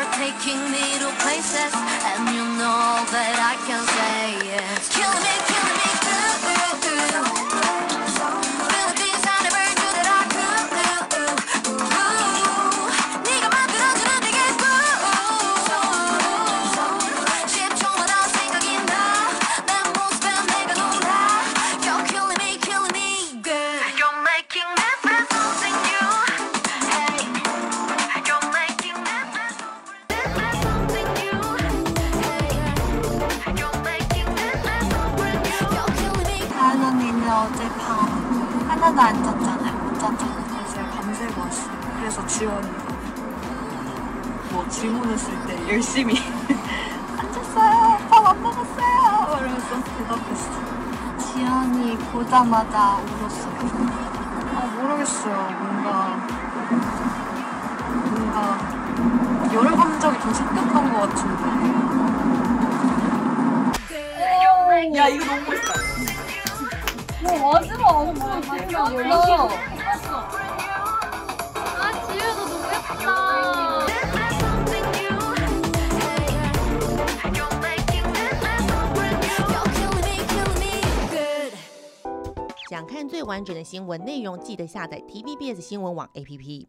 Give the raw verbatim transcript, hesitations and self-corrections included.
You're taking me to places, and you know that I can say yes. Killing me, killing me, ooh, ooh, ooh. 어젯밤 하나도 안 잤잖아요. 못 잤잖아요. 그래서 밤새 봤어. 그래서 지원이 뭐 질문했을 때 열심히 안 잤어요. 밥 안 먹었어요. 이러면서 대답했어. 지연이 보자마자 울었어. 아 모르겠어요. 뭔가 뭔가 여러 감정이 좀 생각한 것 같은데. 야 이거 너무 멋있다. 마지막 엄청 귀여워. 몰라. 아, 지효도 너무 예쁘다.想看最完整的新闻内容，记得下载T V B S新闻网A P P。